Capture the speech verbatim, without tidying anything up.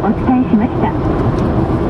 お伝えしました。